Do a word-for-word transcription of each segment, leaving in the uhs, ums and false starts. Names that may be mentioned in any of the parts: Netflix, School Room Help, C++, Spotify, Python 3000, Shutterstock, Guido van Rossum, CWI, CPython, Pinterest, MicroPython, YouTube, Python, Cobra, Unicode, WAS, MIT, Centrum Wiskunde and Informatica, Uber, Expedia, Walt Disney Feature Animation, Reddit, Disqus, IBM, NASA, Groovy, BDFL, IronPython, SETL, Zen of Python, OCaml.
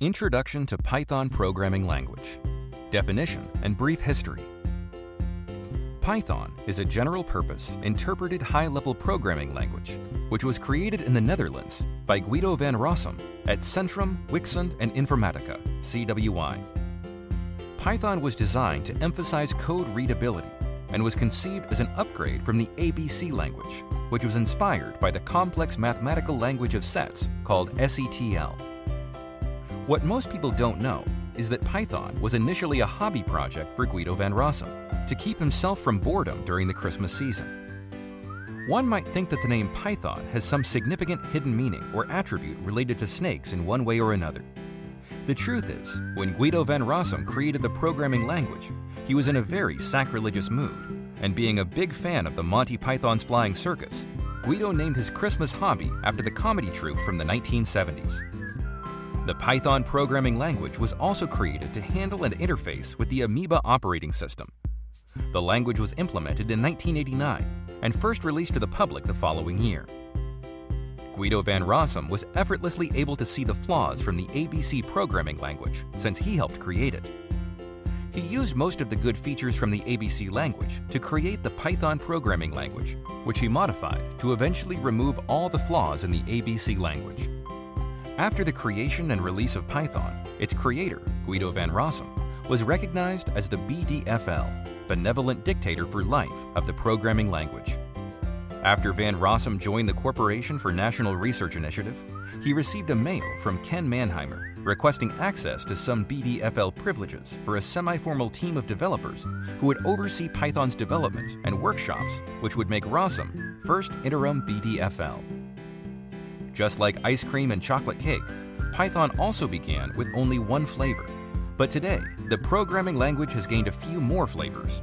Introduction to Python Programming Language, Definition and Brief History. Python is a general-purpose, interpreted high-level programming language, which was created in the Netherlands by Guido van Rossum at Centrum Wiskunde and Informatica, C W I. Python was designed to emphasize code readability and was conceived as an upgrade from the A B C language, which was inspired by the complex mathematical language of sets called S E T L. What most people don't know is that Python was initially a hobby project for Guido van Rossum to keep himself from boredom during the Christmas season. One might think that the name Python has some significant hidden meaning or attribute related to snakes in one way or another. The truth is, when Guido van Rossum created the programming language, he was in a very sacrilegious mood, and being a big fan of the Monty Python's Flying Circus, Guido named his Christmas hobby after the comedy troupe from the nineteen seventies. The Python programming language was also created to handle and interface with the Amoeba operating system. The language was implemented in nineteen eighty-nine and first released to the public the following year. Guido van Rossum was effortlessly able to see the flaws from the A B C programming language since he helped create it. He used most of the good features from the A B C language to create the Python programming language, which he modified to eventually remove all the flaws in the A B C language. After the creation and release of Python, its creator, Guido van Rossum, was recognized as the B D F L, Benevolent Dictator for Life, of the programming language. After van Rossum joined the Corporation for National Research Initiative, he received a mail from Ken Manheimer requesting access to some B D F L privileges for a semi-formal team of developers who would oversee Python's development and workshops, which would make Rossum first interim B D F L. Just like ice cream and chocolate cake, Python also began with only one flavor, but today the programming language has gained a few more flavors.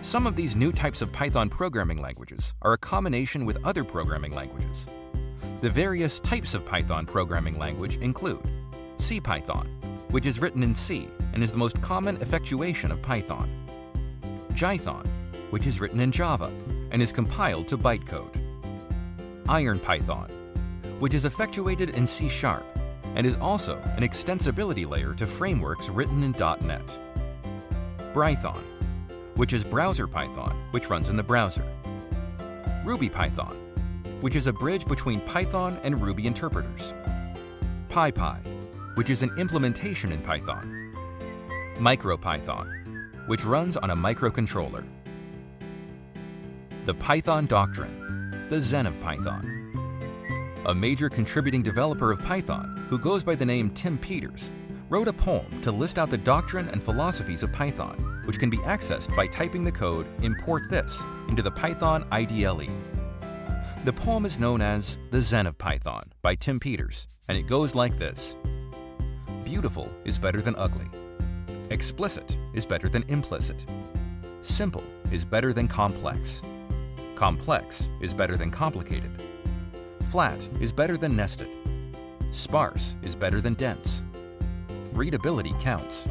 Some of these new types of Python programming languages are a combination with other programming languages. The various types of Python programming language include CPython, which is written in C and is the most common effectuation of Python. Jython, which is written in Java and is compiled to bytecode. IronPython, which is effectuated in C sharp and is also an extensibility layer to frameworks written in dot net. Brython, which is browser Python, which runs in the browser. Ruby Python, which is a bridge between Python and Ruby interpreters. PyPy, which is an implementation in Python. MicroPython, which runs on a microcontroller. The Python Doctrine, the Zen of Python. A major contributing developer of Python, who goes by the name Tim Peters, wrote a poem to list out the doctrine and philosophies of Python, which can be accessed by typing the code import this into the Python I D L E. The poem is known as The Zen of Python by Tim Peters, and it goes like this. Beautiful is better than ugly. Explicit is better than implicit. Simple is better than complex. Complex is better than complicated. Flat is better than nested. Sparse is better than dense. Readability counts.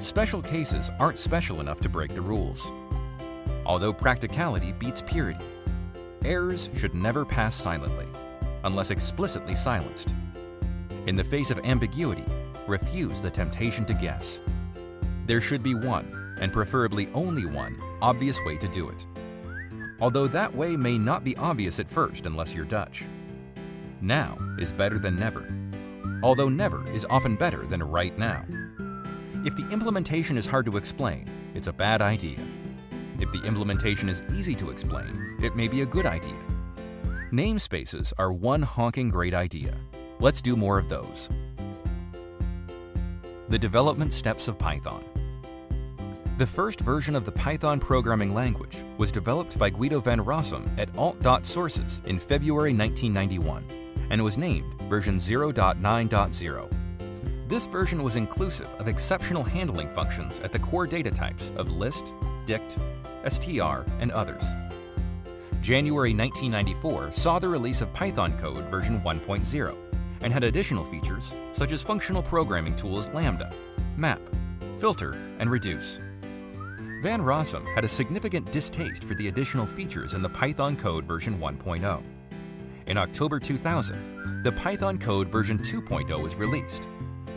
Special cases aren't special enough to break the rules. Although practicality beats purity, errors should never pass silently, unless explicitly silenced. In the face of ambiguity, refuse the temptation to guess. There should be one, and preferably only one, obvious way to do it. Although that way may not be obvious at first unless you're Dutch. Now is better than never, although never is often better than right now. If the implementation is hard to explain, it's a bad idea. If the implementation is easy to explain, it may be a good idea. Namespaces are one honking great idea. Let's do more of those. The development steps of Python. The first version of the Python programming language was developed by Guido van Rossum at Alt.sources in February nineteen ninety-one and was named version zero point nine point zero. This version was inclusive of exceptional handling functions at the core data types of list, dict, str, and others. January nineteen ninety-four saw the release of Python code version one point zero and had additional features such as functional programming tools Lambda, map, filter, and reduce. Van Rossum had a significant distaste for the additional features in the Python code version one point zero. In October two thousand, the Python code version two point zero was released.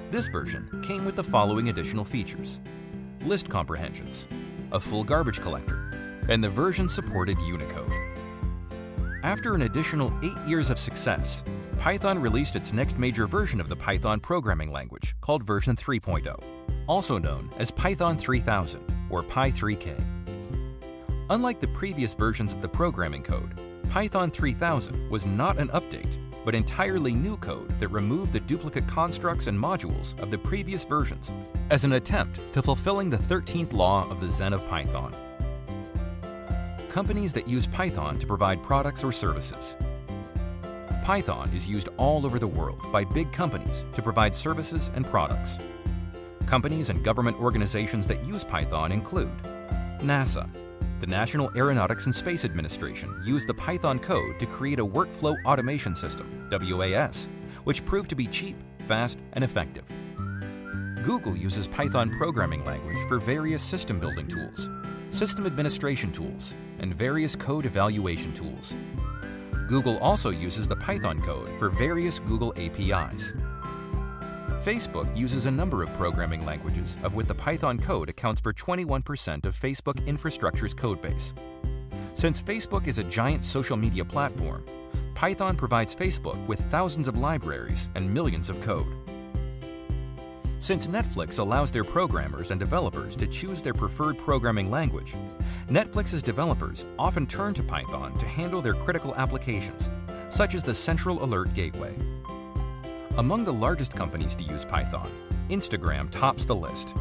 This version came with the following additional features: list comprehensions, a full garbage collector, and the version supported Unicode. After an additional eight years of success, Python released its next major version of the Python programming language, called version three point oh, also known as Python three thousand or Py three K. Unlike the previous versions of the programming code, Python three thousand was not an update, but entirely new code that removed the duplicate constructs and modules of the previous versions as an attempt to fulfilling the thirteenth law of the Zen of Python. Companies that use Python to provide products or services. Python is used all over the world by big companies to provide services and products. Companies and government organizations that use Python include NASA. The National Aeronautics and Space Administration used the Python code to create a workflow automation system, W A S, which proved to be cheap, fast, and effective. Google uses Python programming language for various system building tools, system administration tools, and various code evaluation tools. Google also uses the Python code for various Google A P Is. Facebook uses a number of programming languages, of which the Python code accounts for twenty-one percent of Facebook infrastructure's codebase. Since Facebook is a giant social media platform, Python provides Facebook with thousands of libraries and millions of code. Since Netflix allows their programmers and developers to choose their preferred programming language, Netflix's developers often turn to Python to handle their critical applications, such as the Central Alert Gateway. Among the largest companies to use Python, Instagram tops the list.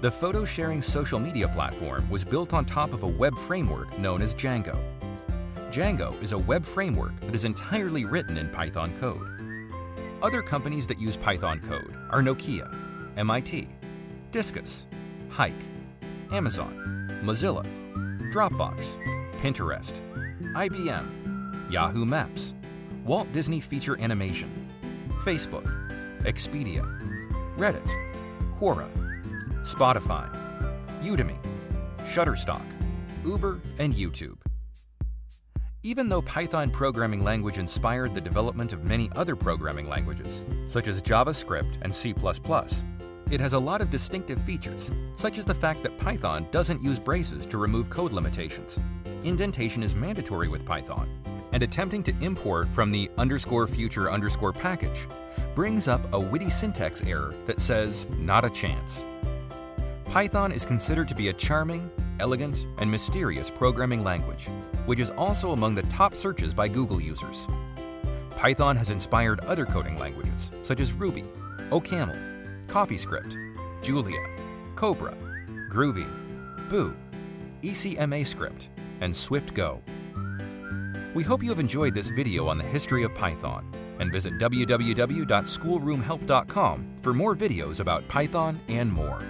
The photo-sharing social media platform was built on top of a web framework known as Django. Django is a web framework that is entirely written in Python code. Other companies that use Python code are Nokia, M I T, Disqus, Hike, Amazon, Mozilla, Dropbox, Pinterest, I B M, Yahoo Maps, Walt Disney Feature Animation, Facebook, Expedia, Reddit, Quora, Spotify, Udemy, Shutterstock, Uber, and YouTube. Even though Python programming language inspired the development of many other programming languages, such as JavaScript and C plus plus, it has a lot of distinctive features, such as the fact that Python doesn't use braces to remove code limitations. Indentation is mandatory with Python, and attempting to import from the underscore future underscore package brings up a witty syntax error that says, not a chance. Python is considered to be a charming, elegant, and mysterious programming language, which is also among the top searches by Google users. Python has inspired other coding languages, such as Ruby, OCaml, CoffeeScript, Julia, Cobra, Groovy, Boo, ECMAScript, and SwiftGo. We hope you have enjoyed this video on the history of Python, and visit w w w dot schoolroom help dot com for more videos about Python and more.